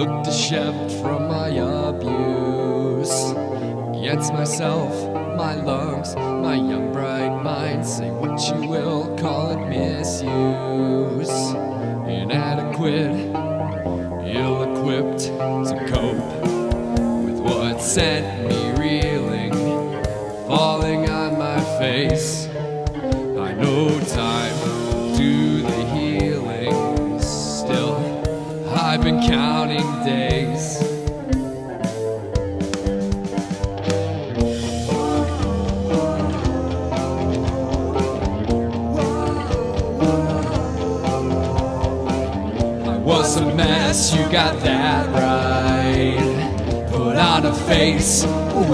look disheveled from my abuse. Yet myself, my lungs, my young bright mind, say what you will, call it misuse. Inadequate, ill-equipped to cope with what sent me reeling, falling on my face. I know time to the healing, still I've been counting days. I was a mess, you got that right. Put on a face,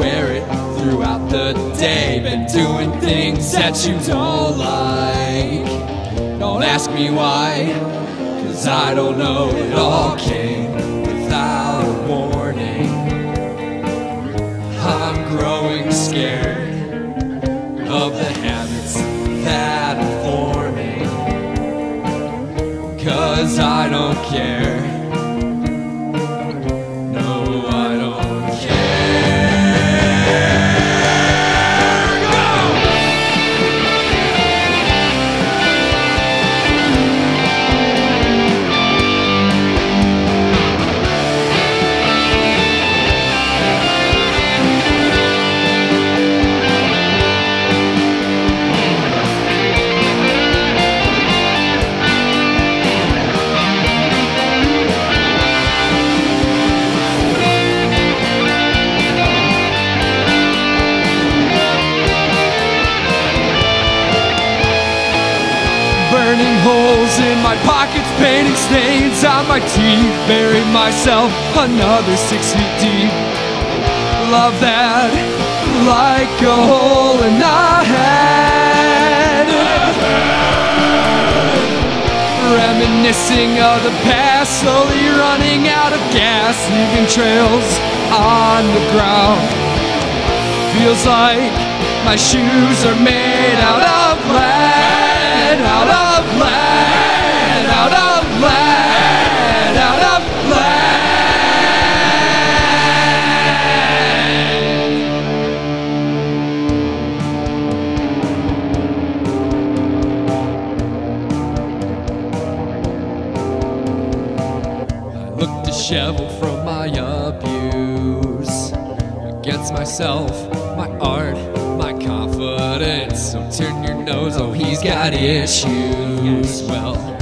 wear it throughout the day. Been doing things that you don't like. Don't ask me why, I don't know. It all came without a warning. I'm growing scared of the habits that I'm forming, 'cause I don't care. Burning holes in my pockets, painting stains on my teeth. Buried myself another 6 feet deep. Love that like a hole in my head. Reminiscing of the past, slowly running out of gas, leaving trails on the ground. Feels like my shoes are made out of glass. Out of land, out of land, out of land. I look disheveled from my abuse. Against myself, my art, my confidence. So turn your nose, oh he's got issues. Well,